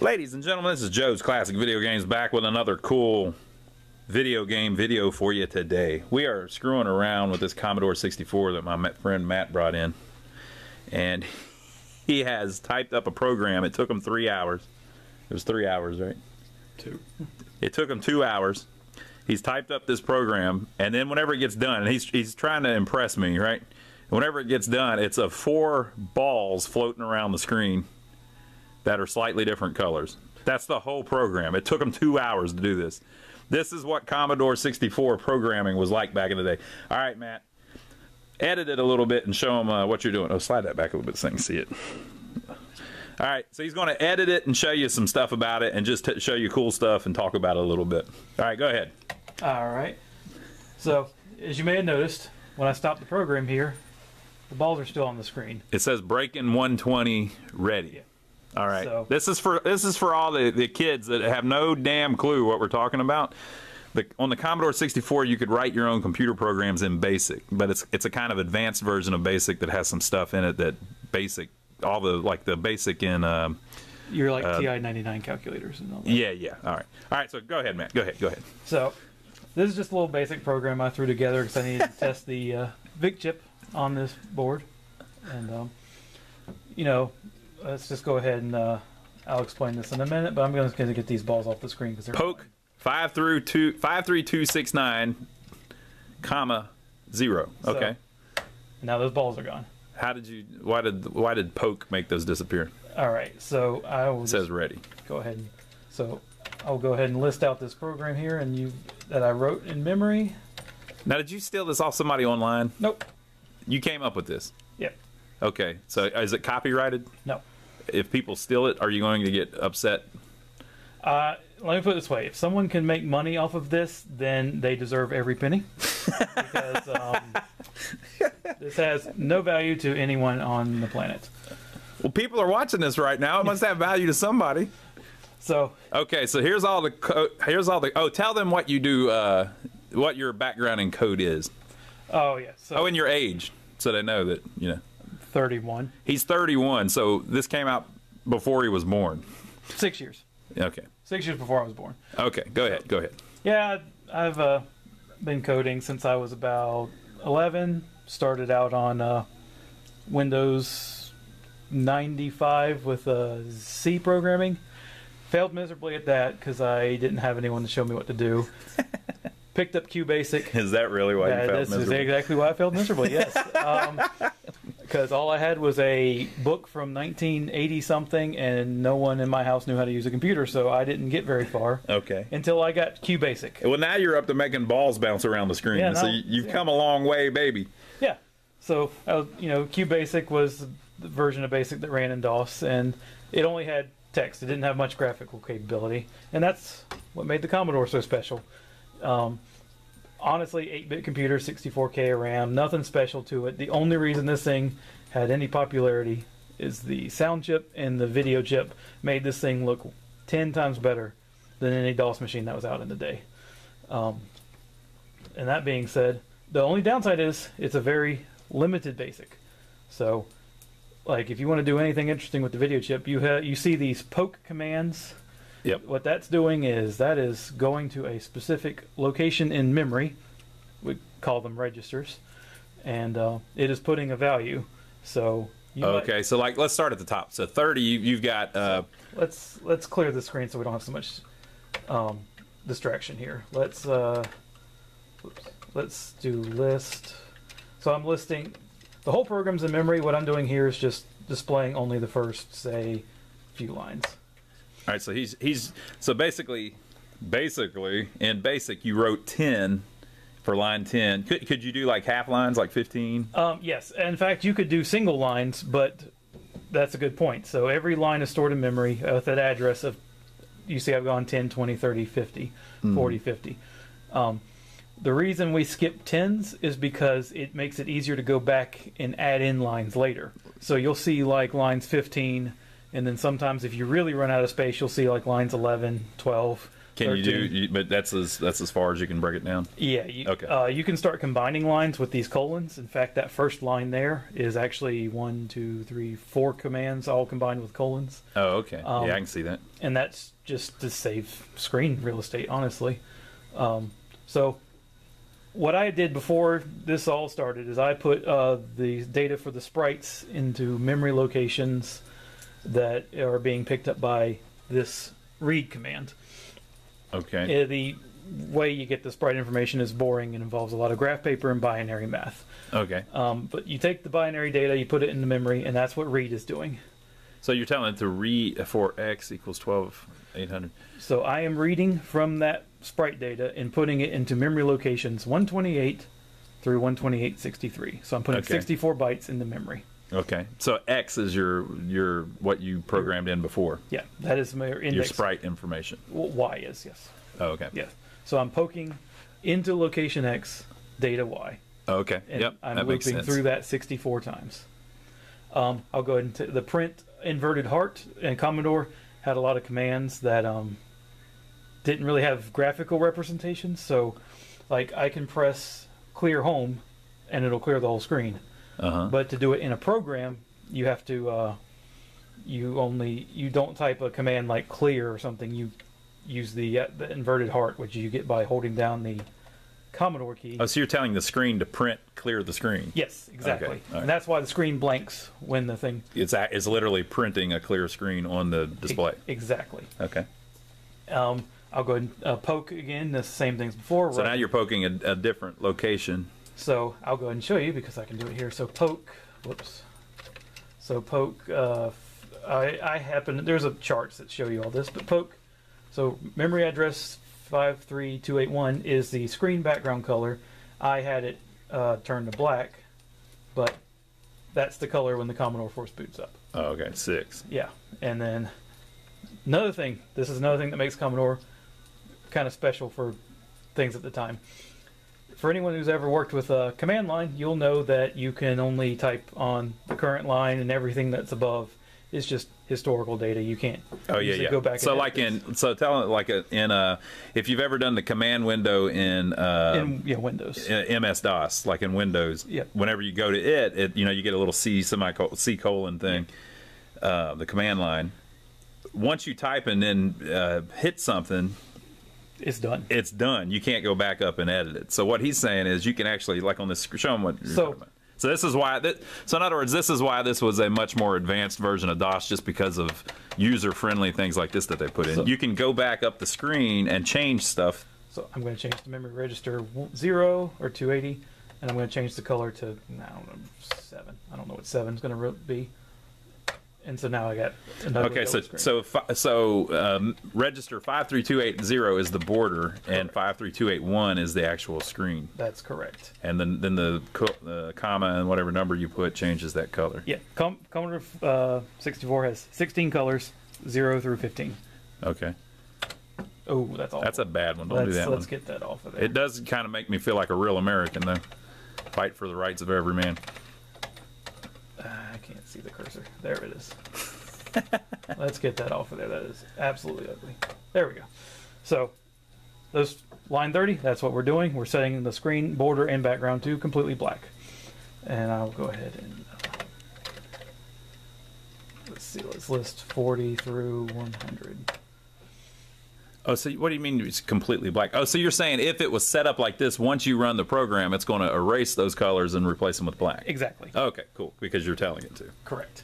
Ladies and gentlemen, this is Joe's Classic Video Games back with another cool video game video for you today. We are screwing around with this Commodore 64 that my friend Matt brought in. And he has typed up a program. It took him 3 hours. It was 3 hours, right? Two. It took him 2 hours. He's typed up this program, and then whenever it gets done, and he's trying to impress me, right? Whenever it gets done, it's of 4 balls floating around the screen that are slightly different colors. That's the whole program. It took him 2 hours to do this. This is what Commodore 64 programming was like back in the day. All right, Matt, edit it a little bit and show him what you're doing. Oh, slide that back a little bit so I can see it. All right, so he's going to edit it and show you some stuff about it and just show you cool stuff and talk about it a little bit. All right, go ahead. All right. So, as you may have noticed, when I stopped the program here, the balls are still on the screen. It says break-in 120 ready. Yeah. All right. So, this is for all the kids that have no damn clue what we're talking about. On the Commodore 64, you could write your own computer programs in BASIC, but it's a kind of advanced version of BASIC that has some stuff in it that BASIC. All the like the BASIC in you're like TI-99 calculators and all that. Yeah. All right, so go ahead, Matt. Go ahead. So this is just a little BASIC program I threw together because I needed to test the VIC chip on this board, and you know, let's just go ahead and I'll explain this in a minute, but I'm just going to get these balls off the screen because they're poke 53269, comma 0. Okay. So, now those balls are gone. How did you? Why did poke make those disappear? All right, so I will. It says ready. Go ahead. And, so I'll go ahead and list out this program here, and that I wrote in memory. Now, did you steal this off somebody online? Nope. You came up with this. Yep. Okay. So is it copyrighted? No. If people steal it, are you going to get upset? Let me put it this way: if someone can make money off of this, then they deserve every penny. Because this has no value to anyone on the planet. Well, people are watching this right now. It must have value to somebody. So okay, so here's all the oh, tell them what you do, what your background in code is. Oh yeah. So, and your age, so they know that you know. 31. He's 31. So this came out before he was born. 6 years. Okay. 6 years before I was born. Okay, go ahead. Yeah, I've been coding since I was about 11. Started out on Windows 95 with C programming. Failed miserably at that because I didn't have anyone to show me what to do. Picked up QBasic. Is that really why you failed miserably? This is exactly why I failed miserably, yes. Because all I had was a book from 1980-something, and no one in my house knew how to use a computer, so I didn't get very far. Okay. Until I got QBasic. Well, now you're up to making balls bounce around the screen, yeah, so you've come a long way, baby. Yeah. So, you know, QBasic was the version of BASIC that ran in DOS, and it only had text. It didn't have much graphical capability, and that's what made the Commodore so special. Honestly, 8-bit computer, 64K RAM, nothing special to it. The only reason this thing had any popularity is the sound chip and the video chip made this thing look 10 times better than any DOS machine that was out in the day. And that being said, the only downside is it's a very limited BASIC. So, like, if you want to do anything interesting with the video chip, you see these poke commands. Yep. What that's doing is that is going to a specific location in memory. We call them registers, and it is putting a value. So so like let's start at the top. So 30, you've got. Let's clear the screen so we don't have so much distraction here. Let's do list. So I'm listing the whole program's in memory. What I'm doing here is just displaying only the first, say, few lines. All right, so so basically in BASIC you wrote 10 for line 10. Could you do like half lines, like 15? Yes, in fact you could do single lines, but that's a good point. So every line is stored in memory with an address of, you see I've gone 10, 20, 30, 50, 40, 50. The reason we skip 10s is because it makes it easier to go back and add in lines later. So you'll see like lines 15. And then sometimes if you really run out of space, you'll see like lines 11, 12, But that's as far as you can break it down? Yeah. You can start combining lines with these colons. In fact, that first line there is actually 4 commands all combined with colons. Oh, okay. Yeah, I can see that. And that's just to save screen real estate, honestly. So what I did before this all started is I put the data for the sprites into memory locations that are being picked up by this read command. Okay. The way you get the sprite information is boring and involves a lot of graph paper and binary math. Okay. But you take the binary data, you put it into memory, and that's what read is doing. So you're telling it to read for x equals 12,800. So I am reading from that sprite data and putting it into memory locations 128 through 12863. So I'm putting 64 bytes into memory. Okay, so X is your what you programmed in before. Yeah, that is my index. Your sprite information. Well, Y is, yes. Oh, okay. Yes. So I'm poking into location X, data Y. Oh, okay. And yep. I'm looping through that 64 times. I'll go ahead and the print inverted heart and Commodore had a lot of commands that didn't really have graphical representation. So, like I can press clear home, and it'll clear the whole screen. But to do it in a program, you have to you don't type a command like clear or something. You use the inverted heart, which you get by holding down the Commodore key. Oh, so you're telling the screen to print clear the screen. Yes, exactly. Okay. Right. And that's why the screen blanks when the thing it's literally printing a clear screen on the display. Exactly. Okay. I'll go ahead and poke again. The same things before. So now you're poking a different location. So I'll go ahead and show you because I can do it here. So poke, whoops. So poke, there's a charts that show you all this, but poke. So memory address 53281 is the screen background color. I had it turned to black, but that's the color when the Commodore first boots up. Oh, okay, 6. Yeah, and then another thing, this is another thing that makes Commodore kind of special for things at the time. For anyone who's ever worked with a command line, you'll know that you can only type on the current line, and everything that's above is just historical data. You can't. Oh yeah, yeah. Go back. So like if you've ever done the command window in Windows, MS-DOS, like in Windows, yeah. Whenever you go to it, you know, you get a little C colon thing, yeah. The command line. Once you type and then hit something. It's done. It's done. You can't go back up and edit it. So what he's saying is you can actually, like on this, show him what you're talking about. So this is why, so in other words, this is why this was a much more advanced version of DOS, just because of user-friendly things like this that they put in. So, you can go back up the screen and change stuff. So I'm going to change the memory register 0 or 280, and I'm going to change the color to, I don't know, 7. I don't know what 7 is going to be. And so now I got another. Okay, so register 53280 is the border, correct. And 53281 is the actual screen. That's correct. And then the comma and whatever number you put changes that color. Yeah, Commodore 64 has 16 colors, 0 through 15. Okay. Oh, that's awful. That's a bad one. Let's get that off of there. It does kind of make me feel like a real American, though. Fight for the rights of every man. I can't see the cursor. There it is. Let's get that off of there. That is absolutely ugly. There we go. So, those line 30, that's what we're doing. We're setting the screen, border, and background to completely black. And I'll go ahead and let's see. Let's list 40 through 100. Oh, so what do you mean it's completely black? Oh, so you're saying if it was set up like this, once you run the program, it's going to erase those colors and replace them with black? Exactly. Okay, cool, because you're telling it to. Correct.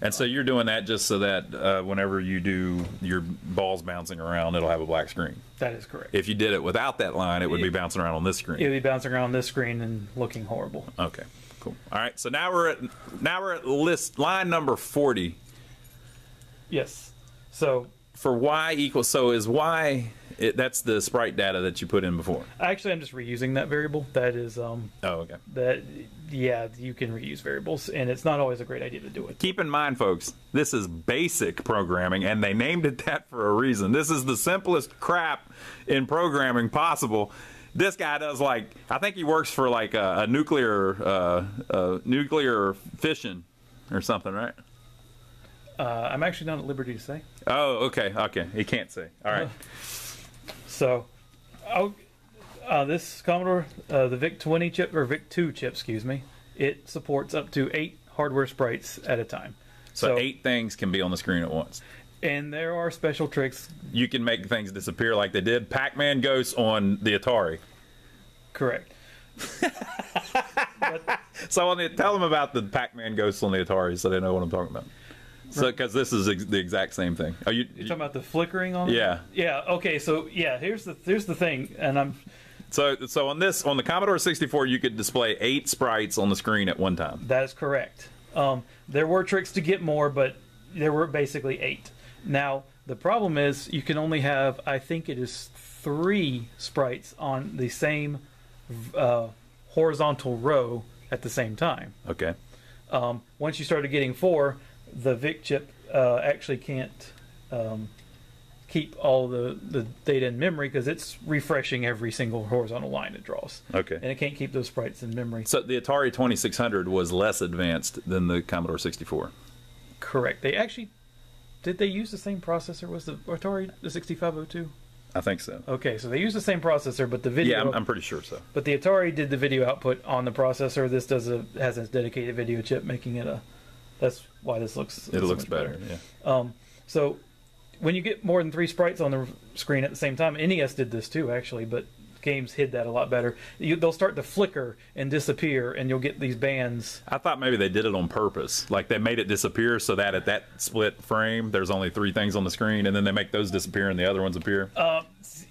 And so you're doing that just so that whenever you do your balls bouncing around, it'll have a black screen. That is correct. If you did it without that line, it would be bouncing around on this screen. It would be bouncing around on this screen and looking horrible. Okay, cool. All right, so now we're at line number 40. Yes. So... for y equals, so is y, that's the sprite data that you put in before. Actually, I'm just reusing that variable. That is, oh, okay. That, yeah, you can reuse variables, and it's not always a great idea to do it. Keep in mind, folks, this is basic programming, and they named it that for a reason. This is the simplest crap in programming possible. This guy does, like, I think he works for, like, a nuclear, nuclear fission or something, right? I'm actually not at liberty to say. Oh, okay, okay. He can't say. All right. So this Commodore, the VIC-20 chip, or VIC-2 chip, excuse me, it supports up to 8 hardware sprites at a time. So 8 things can be on the screen at once. And there are special tricks. You can make things disappear like they did. Pac-Man Ghosts on the Atari. Correct. So on the, tell them about the Pac-Man Ghosts on the Atari so they know what I'm talking about. So, because this is the exact same thing. Are you talking about the flickering on? Yeah. It? Yeah. Okay. So yeah, here's the thing, and I'm. So on this, on the Commodore 64, you could display 8 sprites on the screen at one time. That is correct. There were tricks to get more, but there were basically 8. Now the problem is you can only have, I think it is 3 sprites on the same horizontal row at the same time. Okay. Once you started getting 4. The VIC chip actually can't keep all the data in memory because it's refreshing every single horizontal line it draws. Okay. And it can't keep those sprites in memory. So the Atari 2600 was less advanced than the Commodore 64. Correct. They actually, did they use the same processor? Was the Atari the 6502? I think so. Okay, so they used the same processor, but the video... Yeah, I'm pretty sure so. But the Atari did the video output on the processor. This has a dedicated video chip, making it a... That's why this looks. It looks better. Yeah. So, when you get more than 3 sprites on the screen at the same time, NES did this too, actually, but games hid that a lot better. They'll start to flicker and disappear, and you'll get these bands. I thought maybe they did it on purpose, like they made it disappear so that at that split frame, there's only 3 things on the screen, and then they make those disappear and the other ones appear.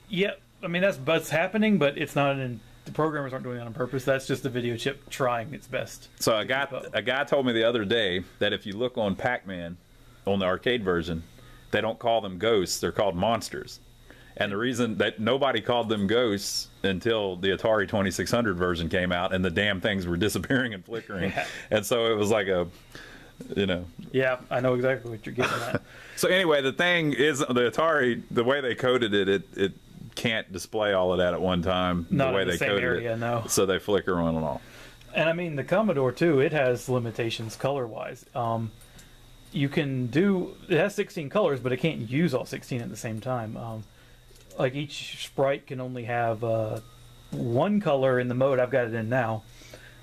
Yeah, I mean that's happening, but it's not an. The programmers aren't doing that on purpose. That's just the video chip trying its best. So a guy told me the other day that if you look on Pac-Man, on the arcade version, they don't call them ghosts. They're called monsters. And the reason that nobody called them ghosts until the Atari 2600 version came out, and the damn things were disappearing and flickering. Yeah. And so it was like a... You know. Yeah, I know exactly what you're getting at. So anyway, the thing is, the Atari, the way they coded it, it can't display all of that at one time. Not the way they coded it. No. So they flicker on and off. And I mean, the Commodore too, it has limitations color-wise. You can do, it has 16 colors, but it can't use all 16 at the same time. Like each sprite can only have 1 color in the mode I've got it in now.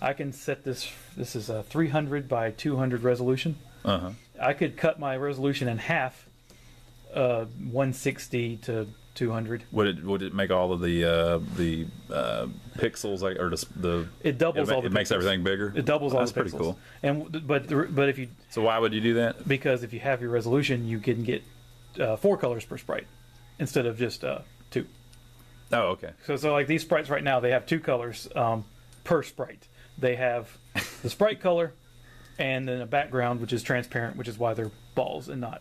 I can set this is a 300 by 200 resolution. Uh-huh. I could cut my resolution in half, 160 to 200. Would it make all of the pixels, like, or the it doubles it, all the it pixels. Makes everything bigger. It doubles all the pixels. That's pretty cool. And but if you so why would you do that? Because if you have your resolution, you can get 4 colors per sprite instead of just 2. Oh, okay. So like these sprites right now, they have 2 colors per sprite. They have the sprite color and then a background, which is transparent, which is why they're balls and not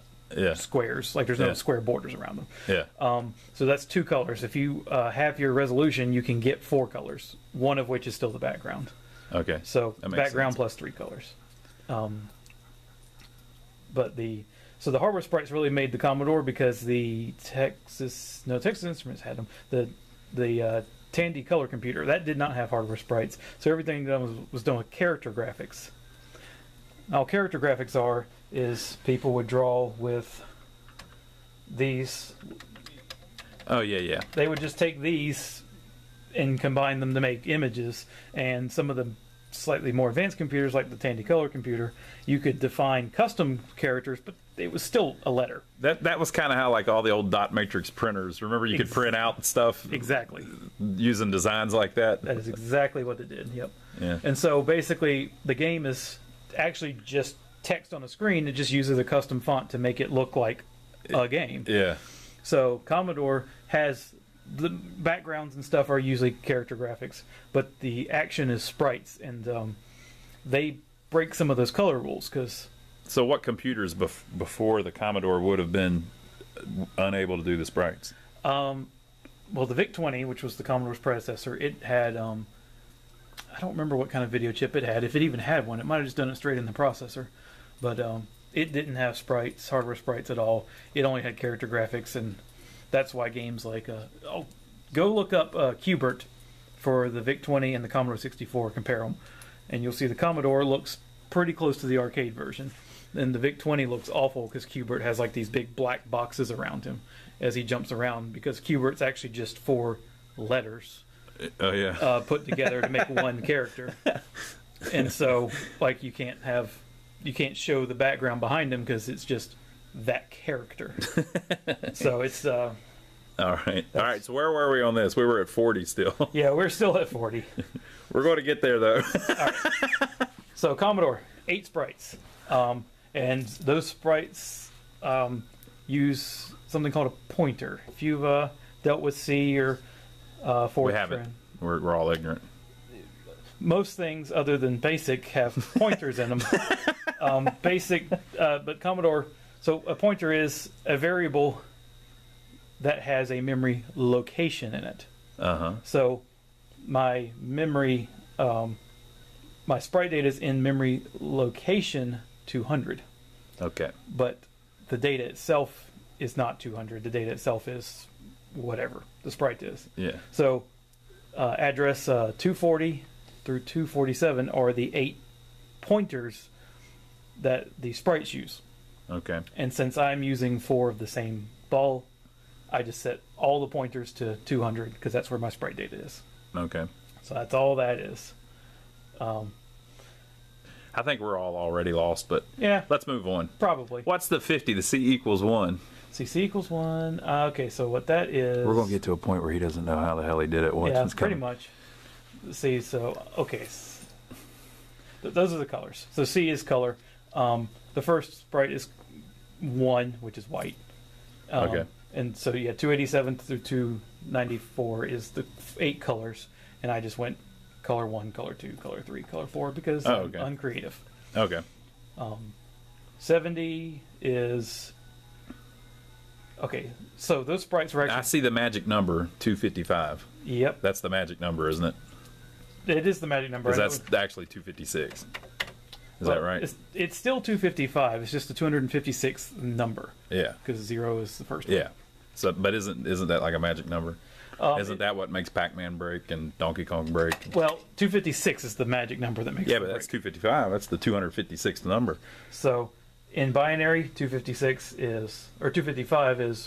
squares. Like there's no square borders around them. Yeah. So that's 2 colors. If you have your resolution, you can get 4 colors, one of which is still the background. Okay. So background plus 3 colors. So the hardware sprites really made the Commodore because the Texas Instruments had them. The Tandy Color Computer, that did not have hardware sprites, so everything done was done with character graphics. All character graphics is people would draw with these. Oh yeah. They would just take these and combine them to make images. And some of the slightly more advanced computers, like the Tandy Color Computer, you could define custom characters, but it was still a letter. That was kind of how, like, all the old dot matrix printers. Remember, you could print out stuff exactly using designs like that. That is exactly what it did. Yep. Yeah. And so basically, the game is actually just text on a screen. It just uses a custom font to make it look like a game. Yeah. So Commodore has the backgrounds and stuff are usually character graphics, but the action is sprites, and they break some of those color rules because. So what computers before the Commodore would have been unable to do the sprites? Well, the VIC-20, which was the Commodore's predecessor, it had, I don't remember what kind of video chip it had. If it even had one, it might have just done it straight in the processor. But it didn't have sprites, hardware sprites at all. It only had character graphics, and that's why games like, go look up Q-Bert for the VIC-20 and the Commodore 64, compare them, and you'll see the Commodore looks pretty close to the arcade version. And the VIC-20 looks awful because Q-Bert has like these big black boxes around him as he jumps around, because Q-Bert's actually just four letters put together to make one character. And so like you can't show the background behind him because it's just that character. So it's all right, so where were we on this? We were at 40 still. Yeah, we're still at 40. We're going to get there though. All right. So Commodore, 8 sprites, and those sprites use something called a pointer. If you've dealt with C or fourth, we haven't. We're all ignorant. Most things other than BASIC have pointers in them. But Commodore. So a pointer is a variable that has a memory location in it. So my memory, my sprite data is in memory location 200. Okay. But the data itself is not 200. The data itself is whatever the sprite is. Yeah. So address 240 through 247 are the 8 pointers that the sprites use. Okay. And since I'm using 4 of the same ball, I just set all the pointers to 200 because that's where my sprite data is. Okay. So that's all that is. I think we're all already lost, but yeah, let's move on. Probably. What's the 50? The C equals 1. C equals 1. Okay, so what that is? We're gonna get to a point where he doesn't know how the hell he did it once. Yeah, pretty much. C. So okay, those are the colors. So C is color. The first sprite is 1, which is white. Okay. And so yeah, 287 through 294 is the 8 colors, and I just went color 1, color 2, color 3, color 4 because I'm uncreative. Okay. 70 is okay. So those sprites are actually. I see the magic number 255. Yep. That's the magic number, isn't it? It is the magic number. Because that's actually 256. Is that right? It's still 255. It's just the 256th number. Yeah. Because 0 is the first one. Yeah. So, but isn't that like a magic number? Isn't that what makes Pac-Man break and Donkey Kong break? Well, 256 is the magic number that makes. Yeah, but break. That's 255. That's the 256th number. So, in binary, 256 is, or 255 is.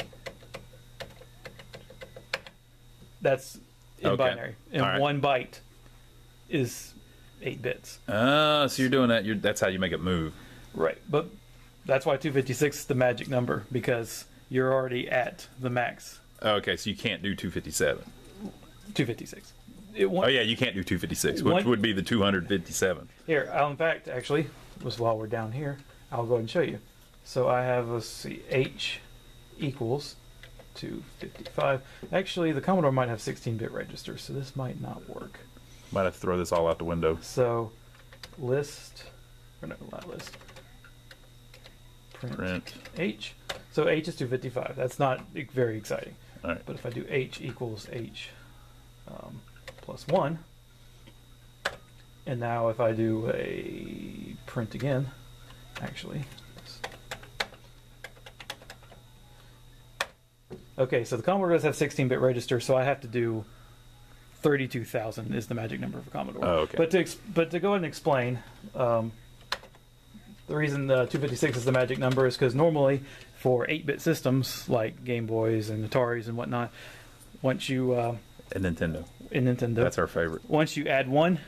That's in binary. And right. 1 byte is 8 bits. So you're doing that. That's how you make it move. Right, but that's why 256 is the magic number, because you're already at the max. Okay, so you can't do 257. 256. You can't do 256, which would be the 257. Here, in fact, actually, while we're down here, I'll go ahead and show you. So I have, let's see, H equals 255. Actually, the Commodore might have 16-bit registers, so this might not work. Might have to throw this all out the window. So, list, or no, not list, print H. So H is 255. That's not very exciting. All right. But if I do H equals H plus 1, and now if I do a print again, actually. Okay, so the Commodore does have 16-bit register, so I have to do 32,000 is the magic number for Commodore. Oh, okay. But to go ahead and explain, the reason the 256 is the magic number is because normally for 8-bit systems like Game Boys and Ataris and whatnot, once you and Nintendo, that's our favorite. Once you add 1,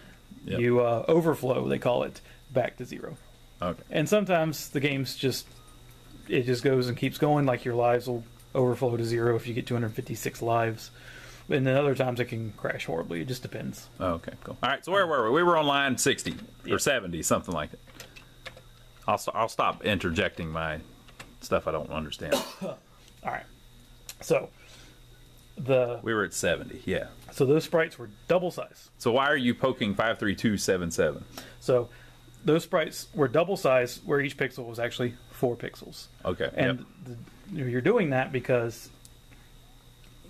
you overflow, they call it, back to 0. Okay. And sometimes the game's just goes and keeps going. Like your lives will overflow to 0 if you get 256 lives. And then other times it can crash horribly. It just depends. Oh, okay, cool. All right, so where were we? We were on line 60 or 70, something like that. I'll stop interjecting my stuff I don't understand. All right. So we were at 70, yeah. So those sprites were double size. So why are you poking 53277? So those sprites were double size, where each pixel was actually 4 pixels. Okay. And you're doing that because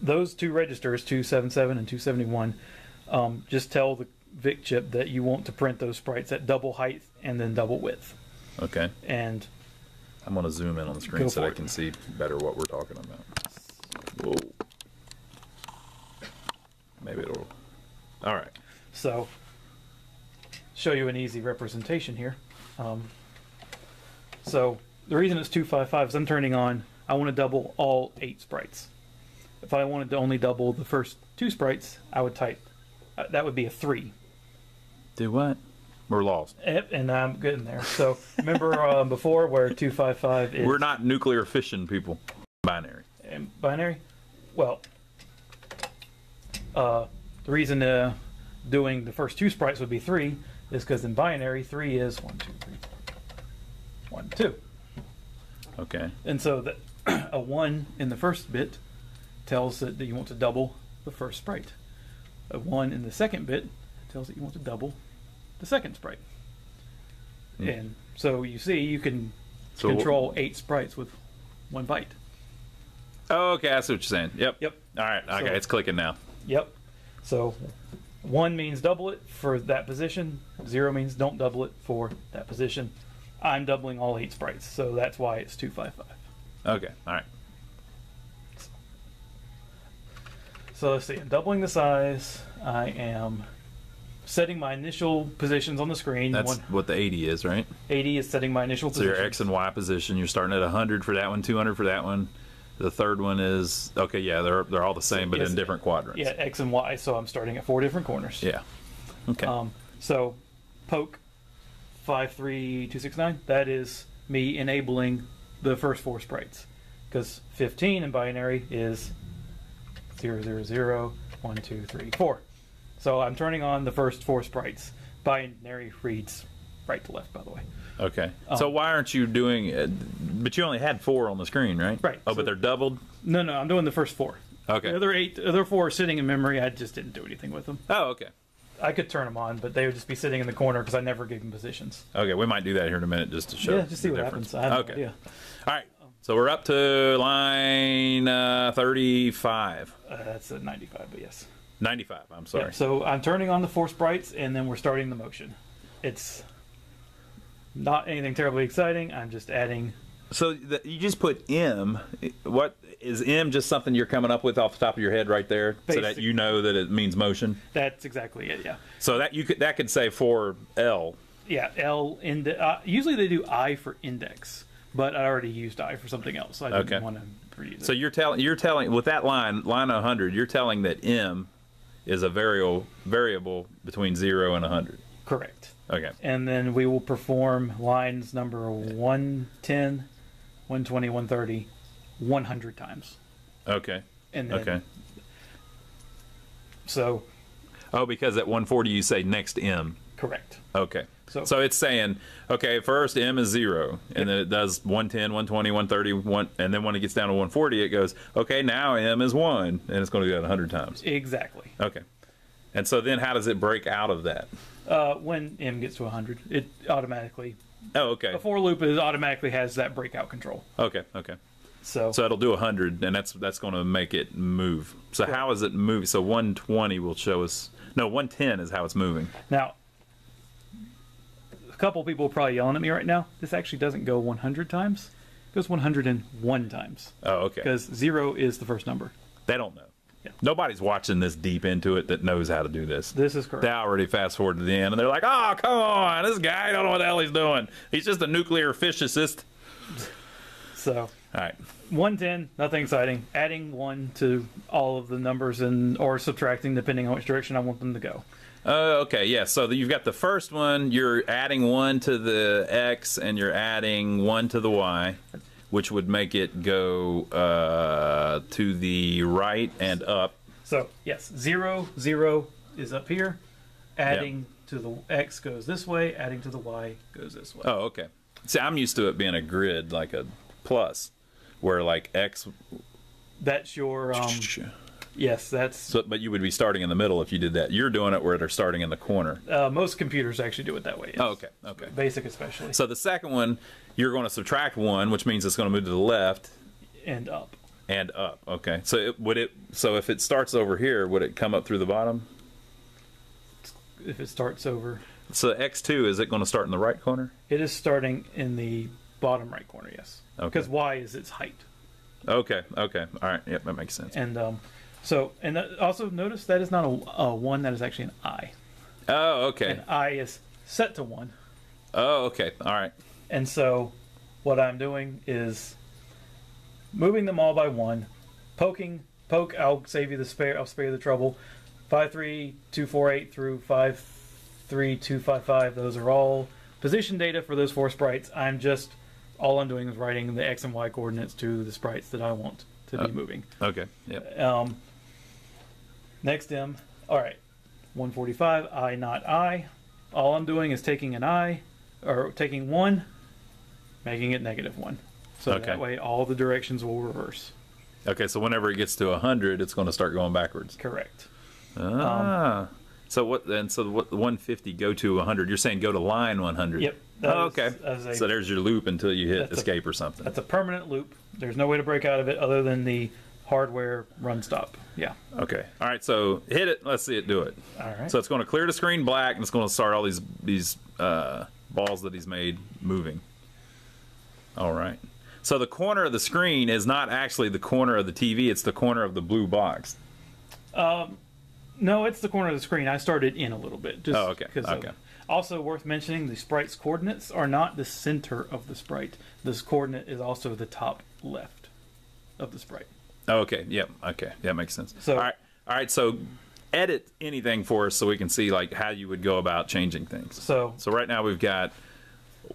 those 2 registers, 277 and 271, just tell the VIC chip that you want to print those sprites at double height and then double width. Okay. And I'm going to zoom in on the screen so I can see better what we're talking about. Whoa. Maybe it'll. All right. So, show you an easy representation here. So the reason it's 255 is I'm turning on, I want to double all 8 sprites. If I wanted to only double the first 2 sprites, I would type, that would be a 3. Do what? We're lost. And I'm getting there. So remember before where 255 is... We're not nuclear fission people. Binary. And binary? Well, the reason doing the first 2 sprites would be 3 is because in binary, 3 is 1, 2, 3, 1, 2. Okay. And so a 1 in the first bit tells it that you want to double the first sprite. A 1 in the second bit tells it you want to double the second sprite. Mm. And so you see you can control 8 sprites with 1 byte. Oh, okay, I see what you're saying. Yep. Yep. All right. Okay, so, it's clicking now. Yep. So 1 means double it for that position. 0 means don't double it for that position. I'm doubling all 8 sprites, so that's why it's 255. Okay, all right. So let's see, I'm doubling the size. I am setting my initial positions on the screen. That's what the 80 is, right? 80 is setting my initial position. So your X and Y position, you're starting at 100 for that one, 200 for that one. The third one is, okay, yeah, they're all the same, but yes, in different quadrants. Yeah, X and Y, so I'm starting at 4 different corners. Yeah, okay. So poke 53269, that is me enabling the first 4 sprites, because 15 in binary is 0 0 0 1 2 3 4. So I'm turning on the first 4 sprites. Binary reads right to left, by the way. Okay. So why aren't you doing it? But you only had 4 on the screen, right? Right. Oh, so, but they're doubled? No, no, I'm doing the first 4. Okay. The other 4 are sitting in memory. I just didn't do anything with them. Oh, okay. I could turn them on, but they would just be sitting in the corner because I never gave them positions. Okay, we might do that here in a minute just to show. Yeah, just see what happens. I have no idea. All right, so we're up to line 35. That's 95, but yes. 95, I'm sorry. Yeah, so I'm turning on the 4 sprites, and then we're starting the motion. It's not anything terribly exciting. I'm just adding... So you just put M. What is M? Just something you're coming up with off the top of your head right there, basically, so that you know that it means motion. That's exactly it. Yeah. So that you could say for L. Yeah, L. Usually they do I for index, but I already used I for something else. So I didn't want to reuse it. So you're telling with that line 100, you're telling that M is a variable between 0 and 100. Correct. Okay. And then we will perform lines number 110. 120, 130, 100 times. Okay. And then, okay. So. Oh, because at 140 you say next M. Correct. Okay. So it's saying, okay, first M is 0, and then it does 110, 120, 130, and then when it gets down to 140, it goes, okay, now M is 1, and it's going to do that 100 times. Exactly. Okay. And so then how does it break out of that? When M gets to 100, it automatically... Oh, okay. The for loop automatically has that breakout control. Okay, okay. So it'll do 100, and that's going to make it move. So how is it moving? So 120 will show us... No, 110 is how it's moving. Now, a couple people are probably yelling at me right now. This actually doesn't go 100 times. It goes 101 times. Oh, okay. Because 0 is the first number. They don't know. Yeah. Nobody's watching this deep into it that knows how to do this. This is correct. They already fast forward to the end, and they're like, oh, come on, this guy don't know what the hell he's doing. He's just a nuclear physicist. So, all right. 110, nothing exciting. Adding 1 to all of the numbers or subtracting depending on which direction I want them to go. Oh, okay, yeah. So you've got the first one, you're adding 1 to the X, and you're adding 1 to the Y, which would make it go to the right and up. So, yes, 0, 0 is up here. Adding to the X goes this way. Adding to the Y goes this way. Oh, okay. See, I'm used to it being a grid, like a plus, where like X... That's your... yes, that's... So, but you would be starting in the middle if you did that. You're doing it where they're starting in the corner. Most computers actually do it that way. Yes. Oh, okay, okay. BASIC especially. So the second one... You're going to subtract 1, which means it's going to move to the left and up. And up. Okay. So so if it starts over here, would it come up through the bottom? If it starts over. So X2, is it going to start in the right corner? It is starting in the bottom right corner. Yes. Okay. Because Y is its height. Okay. Okay. All right. Yep. That makes sense. And and also notice that is not a 1. That is actually an I. Oh. Okay. And I is set to 1. Oh. Okay. All right. And so what I'm doing is moving them all by one, poke, I'll save you the spare, I'll spare you the trouble. 53248 through 53255, those are all position data for those four sprites. I'm just, all I'm doing is writing the X and Y coordinates to the sprites that I want to be moving. Okay, yep. Next M, all right, 145, I not I. All I'm doing is taking an I, or taking 1, making it -1. So that way all the directions will reverse. Okay, so whenever it gets to 100, it's going to start going backwards. Correct. Ah. So what? And so what? 150 go to 100. You're saying go to line 100. Yep. Oh, okay. So there's your loop until you hit escape or something. That's a permanent loop. There's no way to break out of it other than the hardware run stop. Yeah. Okay. All right. So hit it. Let's see it do it. All right. So it's going to clear the screen black, and it's going to start all these balls that he's made moving. All right. So the corner of the screen is not actually the corner of the TV. It's the corner of the blue box. No, it's the corner of the screen. I started in a little bit. Just okay. Also worth mentioning, the sprite's coordinates are not the center of the sprite. This coordinate is also the top left of the sprite. Okay. Yep. Okay. That makes sense. So, all right. All right. So edit anything for us so we can see like how you would go about changing things. So right now we've got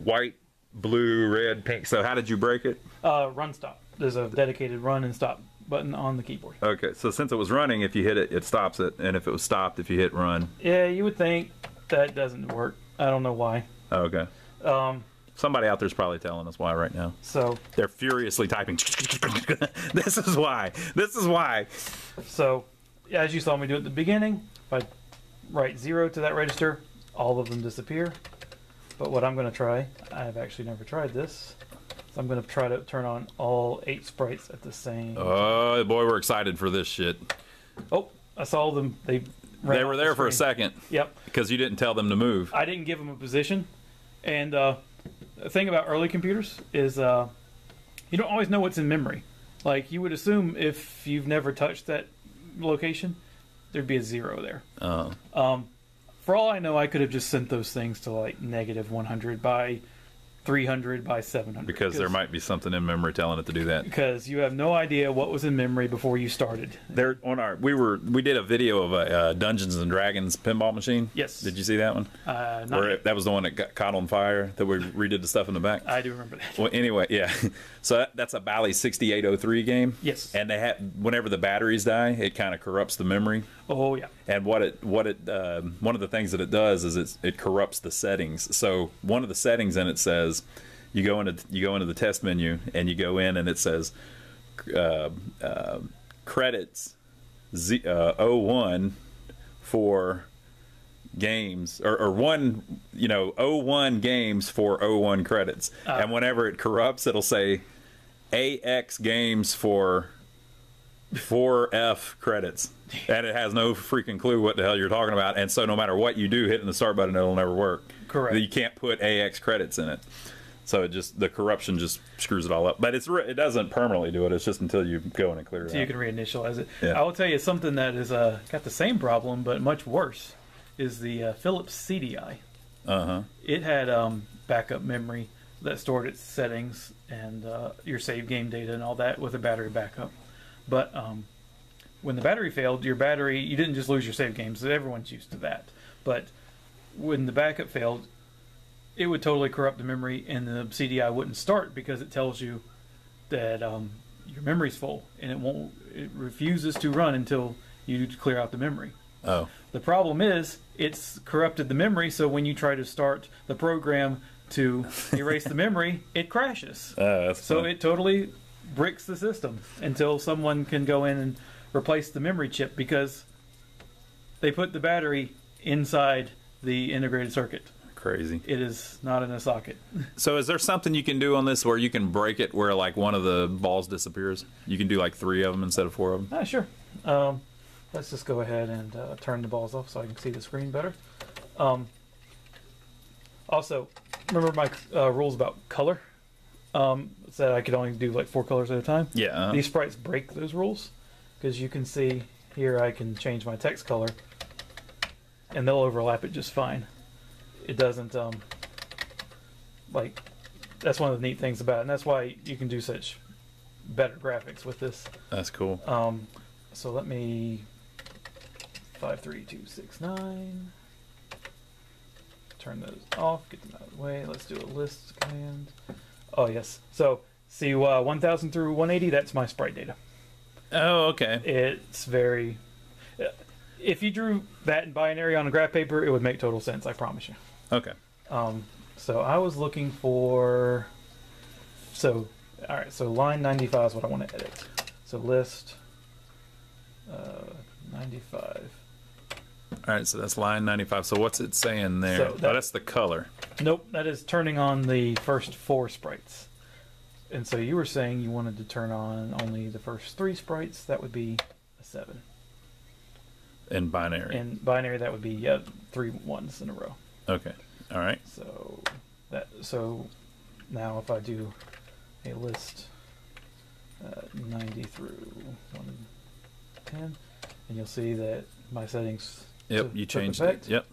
white, blue, red, pink. So how did you break it? Run stop. There's a dedicated run and stop button on the keyboard. Okay, so since it was running, if you hit it, it stops it, and if it was stopped, if you hit run. Yeah, you would think that doesn't work. I don't know why. Okay. Somebody out there's probably telling us why right now. So they're furiously typing. This is why. This is why. So, as you saw me do at the beginning, if I write 0 to that register, all of them disappear. But what I'm going to try, I've actually never tried this. So I'm going to try to turn on all 8 sprites at the same time. Oh, boy, we're excited for this shit. Oh, I saw them. They were there for a second. Yep. Because you didn't tell them to move. I didn't give them a position. And the thing about early computers is you don't always know what's in memory. Like, you would assume if you've never touched that location, there'd be a 0 there. Oh. For all I know, I could have just sent those things to, like, -100 by 300 by 700. Because there might be something in memory telling it to do that. Because you have no idea what was in memory before you started. There on our we did a video of a Dungeons and Dragons pinball machine. Yes. Did you see that one? That was the one that got caught on fire that we redid the stuff in the back. I do remember that. Well, anyway, yeah. So that's a Bally 6803 game. Yes. And they had whenever the batteries die, it kind of corrupts the memory. Oh yeah. And what it one of the things that it does is it corrupts the settings. So one of the settings in it says, you go into the test menu and you go in and it says credits 01 for games or 01 games for 01 credits, and whenever it corrupts it'll say AX games for 4F credits, and it has no freaking clue what the hell you're talking about, and so no matter what you do hitting the start button it'll never work. Correct. You can't put AX credits in it, so it just the corruption just screws it all up. But it doesn't permanently do it. It's just until you go in and clear it. So you can reinitialize it. Yeah. I will tell you something that is got the same problem but much worse is the Philips CDI. It had backup memory that stored its settings and your save game data and all that with a battery backup. But when the battery failed, you didn't just lose your save games. Everyone's used to that. But when the backup failed, it would totally corrupt the memory, and the CDI wouldn't start because it tells you that your memory's full, and it refuses to run until you clear out the memory. Oh. The problem is it's corrupted the memory, so when you try to start the program to erase the memory, it crashes. So it totally bricks the system until someone can go in and replace the memory chip, because they put the battery inside the integrated circuit. Crazy. It is not in a socket. So is there something you can do on this where you can break it where like one of the balls disappears? You can do like 3 of them instead of 4 of them? Sure. Let's just go ahead and turn the balls off so I can see the screen better. Also, remember my rules about color? Said I could only do like 4 colors at a time. Yeah. These sprites break those rules, because you can see here I can change my text color and they'll overlap it just fine. It doesn't like that's one of the neat things about it, and that's why you can do such better graphics with this. That's cool. So let me 53269. Turn those off. Get them out of the way. Let's do a list command. Oh yes. So see 1000 through 180. That's my sprite data. Oh okay. It's very. If you drew that in binary on a graph paper, it would make total sense. I promise you. Okay. So I was looking for. So all right. So line 95 is what I want to edit. So list. 95. All right, so that's line 95. So what's it saying there? So that, oh, that's the color. Nope, that is turning on the first 4 sprites. And so you were saying you wanted to turn on only the first 3 sprites. That would be a 7. In binary. In binary, that would be yeah, 3 ones in a row. Okay. All right. So that. So now if I do a list 90 through 110, and you'll see that my settings. Yep, you changed it. Yep.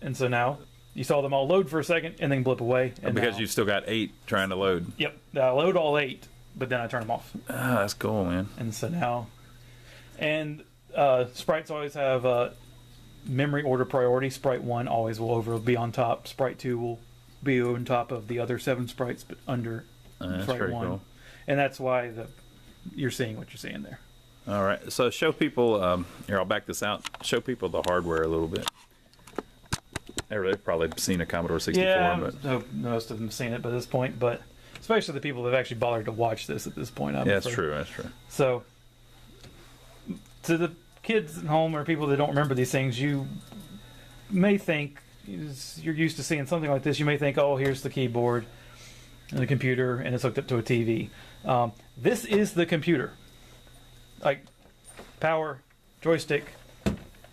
And so now you saw them all load for a second and then blip away. And because you've still got 8 trying to load. Yep, I load all 8, but then I turn them off. Ah, that's cool, man. And so now, and sprites always have memory order priority. Sprite 1 always will be on top. Sprite 2 will be on top of the other 7 sprites, but under Sprite 1. Cool. And that's why you're seeing what you're seeing there. All right, so show people, here, I'll back this out. Show people the hardware a little bit. They've probably seen a Commodore 64. Yeah, but most of them have seen it by this point, but especially the people that have actually bothered to watch this at this point. I'm yeah, that's afraid. True, that's true. So to the kids at home or people that don't remember these things, you may think, you're used to seeing something like this, you may think, oh, here's the keyboard and the computer, and it's hooked up to a TV. This is the computer. Like power, joystick,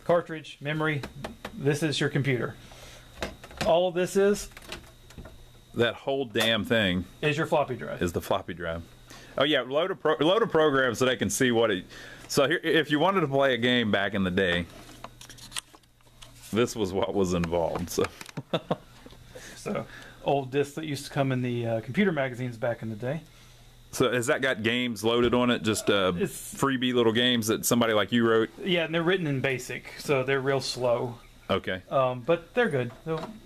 cartridge, memory. This is your computer. All of this is? That whole damn thing. Is your floppy drive. Is the floppy drive. Oh yeah, load a program so they can see what it... So here, if you wanted to play a game back in the day, this was what was involved. So, so old discs that used to come in the computer magazines back in the day. So has that got games loaded on it? Just freebie little games that somebody like you wrote? Yeah, and they're written in BASIC, so they're real slow. Okay. But they're good.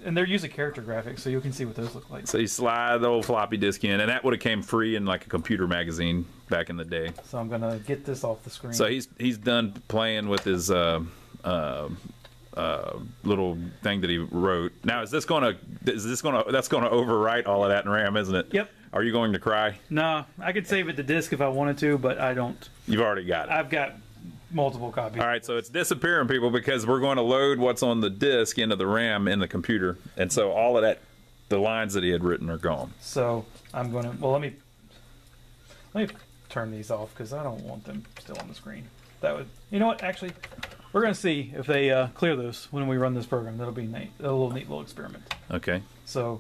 And they're using character graphics, so you can see what those look like. So you slide the old floppy disk in, and that would have came free in like a computer magazine back in the day. So I'm going to get this off the screen. So he's done playing with his little thing that he wrote. Now that's going to overwrite all of that in RAM, isn't it? Yep. Are you going to cry? No, I could save it to disk if I wanted to, but I don't. You've already got it. I've got multiple copies. All right, so it's disappearing, people, because we're going to load what's on the disk into the RAM in the computer, and so all of that, the lines that he had written are gone. So I'm going to. Well, let me turn these off because I don't want them still on the screen. That would. You know what? Actually, we're going to see if they clear those when we run this program. That'll be neat. A little neat little experiment. Okay. So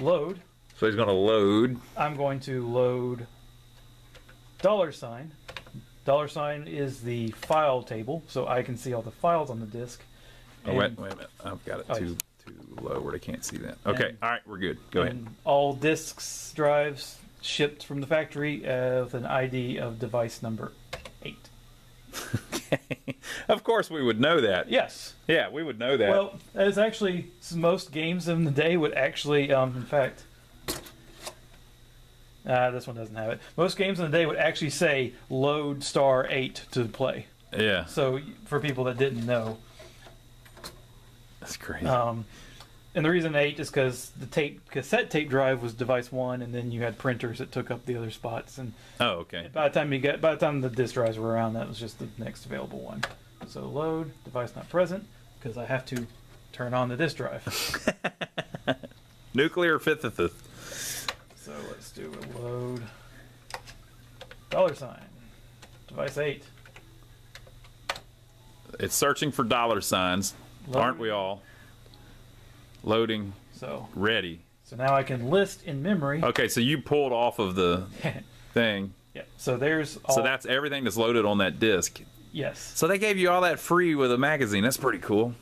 load. So he's going to load. I'm going to load $. $is the file table, so I can see all the files on the disk. Oh, wait a minute. I've got it too low where I can't see that. Okay, all right, we're good. Go ahead. All disks, drives shipped from the factory with an ID of device number 8. Okay. Of course we would know that. Yes. Yeah, we would know that. Well, it's actually most games in the day would actually, in fact... this one doesn't have it. Most games in the day would actually say load *8 to play. Yeah. So for people that didn't know, that's crazy. And the reason 8 is because the cassette tape drive was device 1, and then you had printers that took up the other spots. And oh, okay. By the time the disk drives were around, that was just the next available one. So load device not present because I have to turn on the disk drive. Nuclear antithesis. So let's do a load $, device 8. It's searching for $, load. Aren't we all? Loading. So ready. So now I can list in memory. Okay, so you pulled off of the thing. Yeah. So there's. All... So that's everything that's loaded on that disk. Yes. So they gave you all that free with a magazine. That's pretty cool.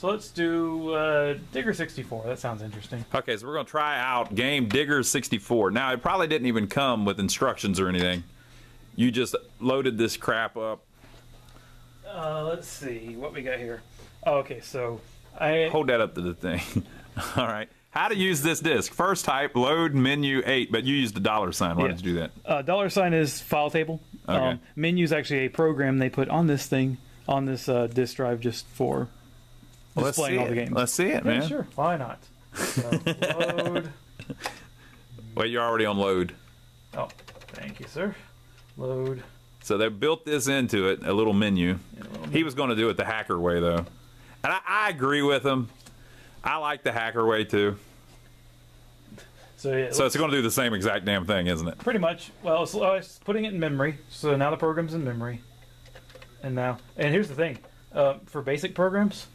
So let's do Digger 64. That sounds interesting. Okay, so we're going to try out game Digger 64. Now, it probably didn't even come with instructions or anything. You just loaded this crap up. Let's see what we got here. Oh, okay, so I... Hold that up to the thing. All right. How to use this disc. First type, load menu 8, but you used the dollar sign. Why did you do that? Dollar sign is file table. Okay. Menu is actually a program they put on this thing, on this disc drive, just for displaying all the games. Let's see it, man. Sure, why not? So, load. Well, you're already on load. Oh, thank you, sir. Load. So they built this into it, a little menu. Yeah, a little menu. He was going to do it the hacker way, though. And I agree with him. I like the hacker way, too. So, yeah, so it's going to do the same exact damn thing, isn't it? Pretty much. Well, it's putting it in memory. So now the program's in memory. And now, and here's the thing. For basic programs,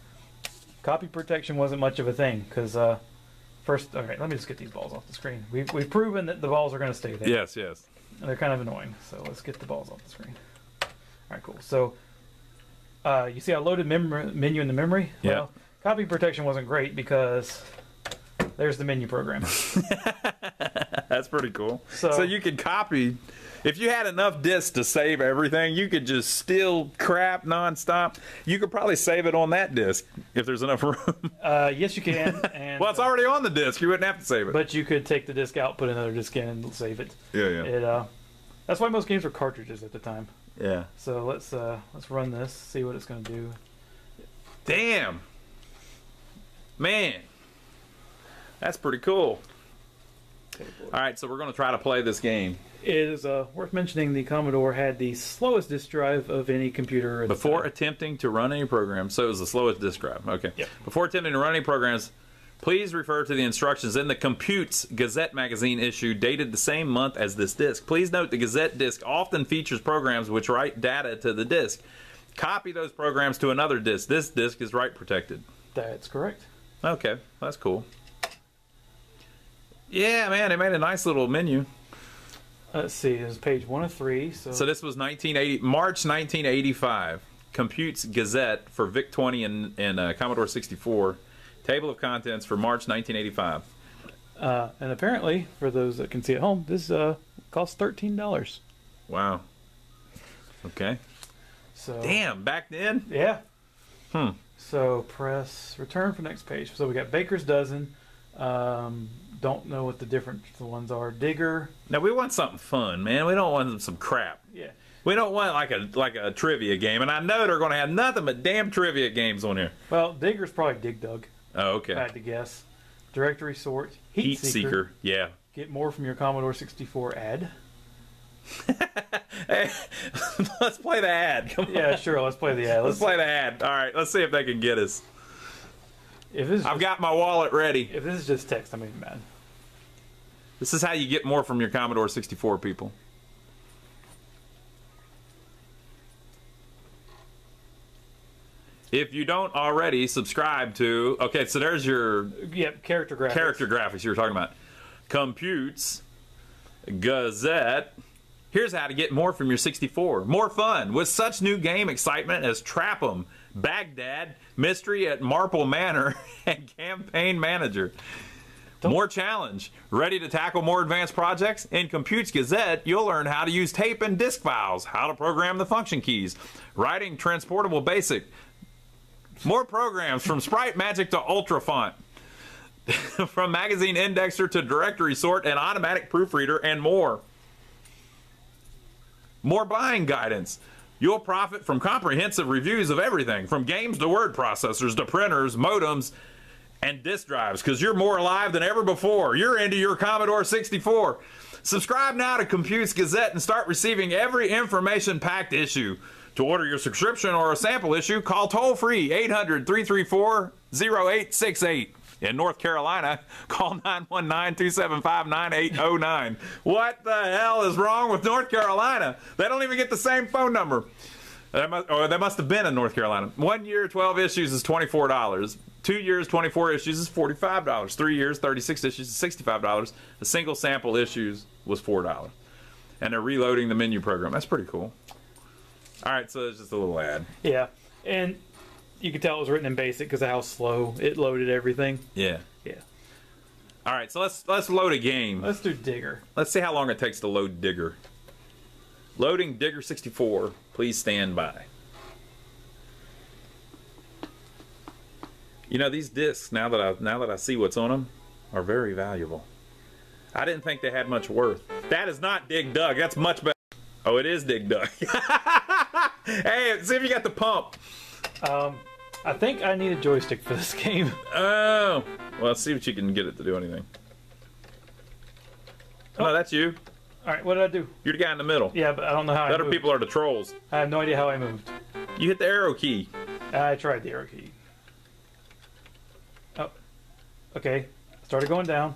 copy protection wasn't much of a thing. Because first, all right, let me just get these balls off the screen. We've proven that the balls are going to stay there. Yes, yes. And they're kind of annoying, so let's get the balls off the screen. All right, cool. So you see I loaded menu in the memory? Yeah. Well, copy protection wasn't great because there's the menu program. That's pretty cool. So you could copy. If you had enough disks to save everything, you could just steal crap nonstop. You could probably save it on that disk if there's enough room. Yes, you can. And, well, it's already on the disk. You wouldn't have to save it. But you could take the disk out, put another disk in, and save it. Yeah, yeah. That's why most games were cartridges at the time. Yeah. So let's run this, see what it's going to do. Damn. Man. That's pretty cool. All right, so we're going to try to play this game. It is worth mentioning the Commodore had the slowest disk drive of any computer. Before attempting to run any program, so it was the slowest disk drive. Okay. Yep. Before attempting to run any programs, please refer to the instructions in the Compute's Gazette magazine issue dated the same month as this disk. Please note the Gazette disk often features programs which write data to the disk. Copy those programs to another disk. This disk is write protected. That's correct. Okay, that's cool. Yeah, man, they made a nice little menu. Let's see, it was page 1 of 3. So this was March 1985. Compute's Gazette for VIC-20 and Commodore 64. Table of contents for March 1985. And apparently, for those that can see at home, this costs $13. Wow. Okay. So damn, back then? Yeah. Hmm. So press return for next page. So we got Baker's Dozen. Don't know what the different ones are. Digger. Now we want something fun, man. We don't want some crap. Yeah. We don't want like a trivia game. And I know they're going to have nothing but damn trivia games on here. Well, Digger's probably Dig Dug. Oh, okay. I had to guess. Directory sort. Heat seeker. Yeah. Get more from your Commodore 64 ad. Hey, let's play the ad. Come on. Yeah, sure. Let's play the ad. Let's play the ad. All right. Let's see if they can get us. If this is I've got my wallet ready. If this is just text, I'm even mad. This is how you get more from your Commodore 64, people. If you don't already, subscribe to... Okay, so there's your... Yep, character graphics. Character graphics you were talking about. Compute's Gazette. Here's how to get more from your 64. More fun with such new game excitement as Trap 'em, Baghdad, Mystery at Marple Manor, and Campaign Manager. More challenge. Ready to tackle more advanced projects? In Compute's Gazette, you'll learn how to use tape and disk files, how to program the function keys, writing transportable BASIC, more programs from Sprite Magic to Ultrafont, from magazine indexer to directory sort and automatic proofreader, and more. More buying guidance. You'll profit from comprehensive reviews of everything, from games to word processors to printers, modems, and disk drives, because you're more alive than ever before. You're into your Commodore 64. Subscribe now to Compute's Gazette and start receiving every information-packed issue. To order your subscription or a sample issue, call toll-free 800-334-0868. In North Carolina, call 919-275-9809. What the hell is wrong with North Carolina? They don't even get the same phone number. They must have been in North Carolina. 1 year, 12 issues is $24. 2 years, 24 issues is $45. 3 years, 36 issues is $65. A single sample issues was $4. And they're reloading the menu program. That's pretty cool. All right, so it's just a little ad. Yeah, and... you could tell it was written in BASIC because of how slow it loaded everything. Yeah. Yeah. All right, so let's load a game. Let's do Digger. Let's see how long it takes to load Digger. Loading Digger 64. Please stand by. You know, these discs, now that I see what's on them, are very valuable. I didn't think they had much worth. That is not Dig Dug. That's much better. Oh, it is Dig Dug. Hey, see if you got the pump. I think I need a joystick for this game. Oh. Well, let's see if you can get it to do anything. Oh, no, that's you. All right, what did I do? You're the guy in the middle. Yeah, but I don't know how I moved. The other people are the trolls. I have no idea how I moved. You hit the arrow key. I tried the arrow key. Oh. Okay. I started going down.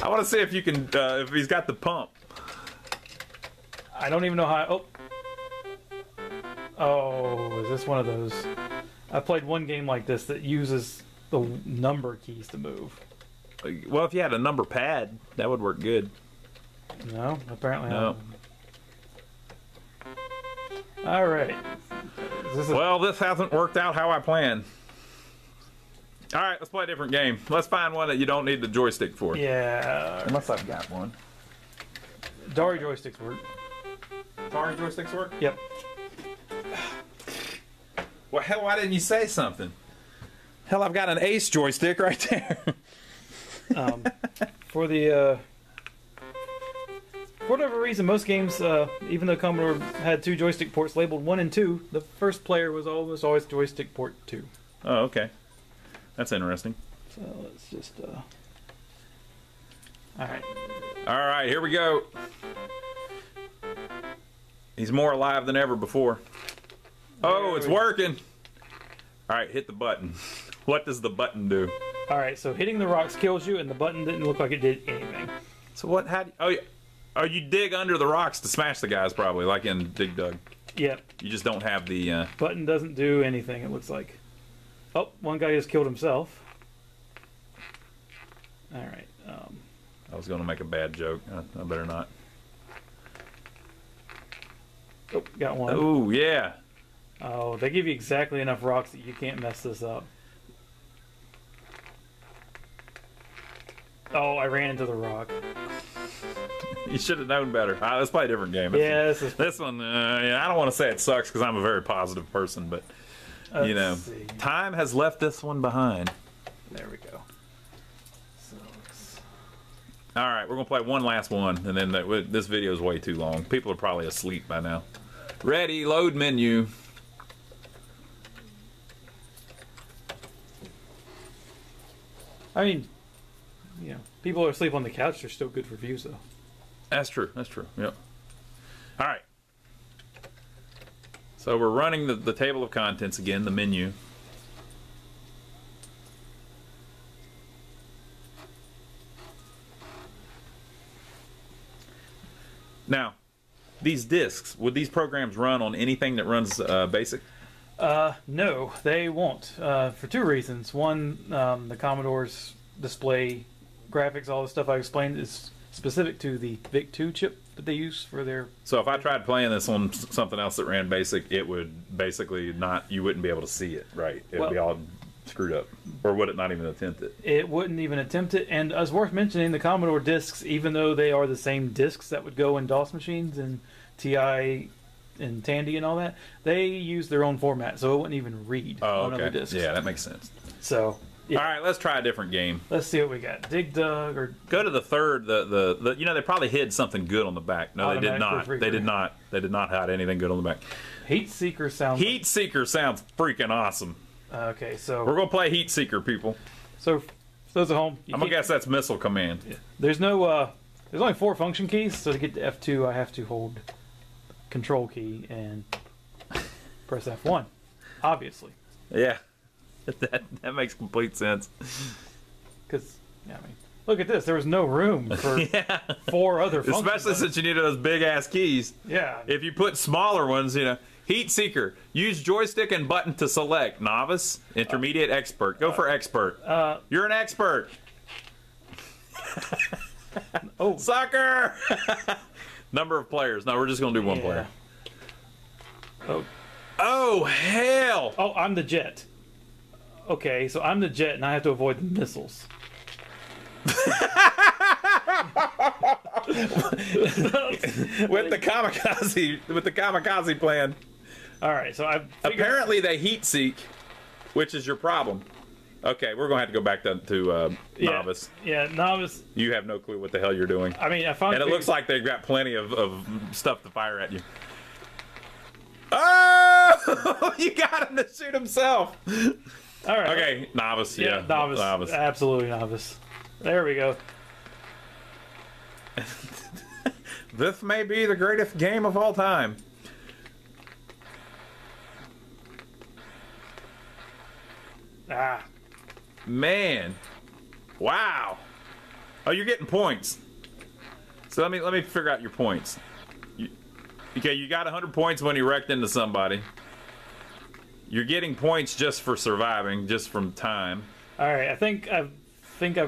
I want to see if you can, if he's got the pump. I don't even know how. Oh, is this one of those? I played one game like this that uses the number keys to move. Well, if you had a number pad, that would work good. No, apparently not. All right. Well, this hasn't worked out how I planned. All right, let's play a different game. Let's find one that you don't need the joystick for. Yeah. Unless I've got one. Atari joysticks work. Atari joysticks work? Yep. Well, hell, why didn't you say something? Hell, I've got an Ace joystick right there. For the, for whatever reason, most games, even though Commodore had two joystick ports labeled 1 and 2, the first player was almost always joystick port 2. Oh, okay. That's interesting. So let's just, all right. All right, here we go. He's more alive than ever before. Oh, it's working. All right, hit the button. What does the button do? All right, so hitting the rocks kills you, and the button didn't look like it did anything. So what? How? Do you, oh, you dig under the rocks to smash the guys, probably, like in Dig Dug. Yep. You just don't have the button. Doesn't do anything. It looks like. Oh, one guy just killed himself. All right. I was going to make a bad joke. I better not. Oh, got one. Oh, yeah. Oh, they give you exactly enough rocks that you can't mess this up. Oh, I ran into the rock. You should have known better. All right, let's play a different game. Yeah, this one. I don't want to say it sucks because I'm a very positive person, but you know, time has left this one behind. There we go. So all right, we're gonna play one last one, and then this video is way too long. People are probably asleep by now. Ready, load menu. I mean, you know, people are asleep on the couch. They're still good reviews, though. That's true. That's true. Yep. All right. So we're running the table of contents again, the menu. Now, these discs, would these programs run on anything that runs BASIC? No, they won't, for two reasons. One, the Commodore's display graphics, all the stuff I explained, is specific to the VIC-20 chip that they use for their... So if I tried playing this on something else that ran BASIC, it would basically not... You wouldn't be able to see it, right? It would be all screwed up. Or would it not even attempt it? It wouldn't even attempt it. And as worth mentioning, the Commodore discs, even though they are the same discs that would go in DOS machines and TI... and Tandy and all that, they use their own format, so it wouldn't even read on other discs. Yeah, that makes sense. So, yeah. All right, let's try a different game. Let's see what we got. Dig Dug or... Go to the third, the you know, they probably hid something good on the back. No, they did not. They did not. They did not hide anything good on the back. Heat Seeker sounds... Heat Seeker sounds freaking awesome. Okay, so... We're going to play Heat Seeker, people. So, those at home... I'm going to guess that's Missile Command. Yeah. There's no... there's only 4 function keys, so to get to F2, I have to hold... Control key and press F1, obviously. Yeah, that makes complete sense. Because, I mean, look at this. There was no room for 4 other functions. Especially since you needed those big-ass keys. Yeah. If you put smaller ones, you know, Heat Seeker, use joystick and button to select. Novice, intermediate, expert. Go for expert. You're an expert. Oh. Sucker! Number of players. No, we're just going to do one player. Oh. Oh, hell! Oh, I'm the jet. Okay, so I'm the jet and I have to avoid the missiles. with the kamikaze plan. All right, so I apparently they heat seek, which is your problem. Okay, we're gonna have to go back to novice. Yeah, novice. You have no clue what the hell you're doing. I mean, I found. And it looks like they've got plenty of stuff to fire at you. Oh! You got him to shoot himself. All right. Okay, novice. Yeah, novice. Absolutely novice. There we go. This may be the greatest game of all time. Ah. Man. Wow. Oh, you're getting points. So let me figure out your points. Okay, you got 100 points when you wrecked into somebody. You're getting points just for surviving, just from time. All right, I think I've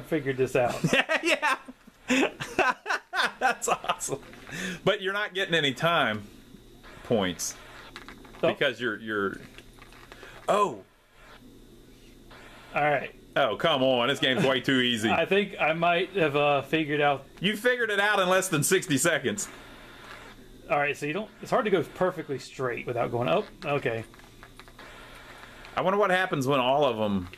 figured this out. Yeah. That's awesome. But you're not getting any time points because you're Oh. All right. Oh, come on. This game's way too easy. I think I might have figured out. You figured it out in less than 60 seconds. All right, so you don't it's hard to go perfectly straight without going up. Oh, okay. I wonder what happens when all of them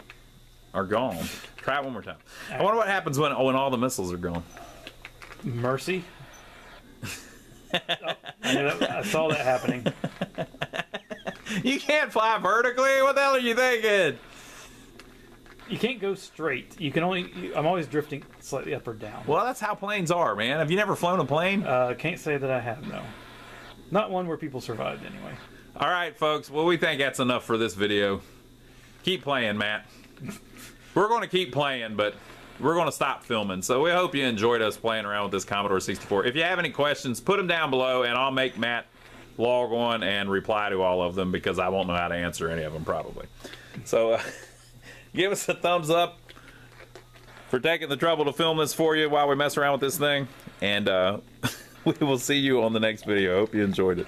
are gone. Try it one more time. Right. I wonder what happens when all the missiles are gone. Mercy. Oh, I saw that happening. You can't fly vertically? What the hell are you thinking? You can't go straight. You can only. I'm always drifting slightly up or down. Well, that's how planes are, man. Have you never flown a plane? Can't say that I have, no. Not one where people survived, anyway. All right, folks. Well, we think that's enough for this video. Keep playing, Matt. We're going to keep playing, but we're going to stop filming. So we hope you enjoyed us playing around with this Commodore 64. If you have any questions, put them down below, and I'll make Matt log on and reply to all of them because I won't know how to answer any of them probably. So give us a thumbs up for taking the trouble to film this for you while we mess around with this thing. And we will see you on the next video. Hope you enjoyed it.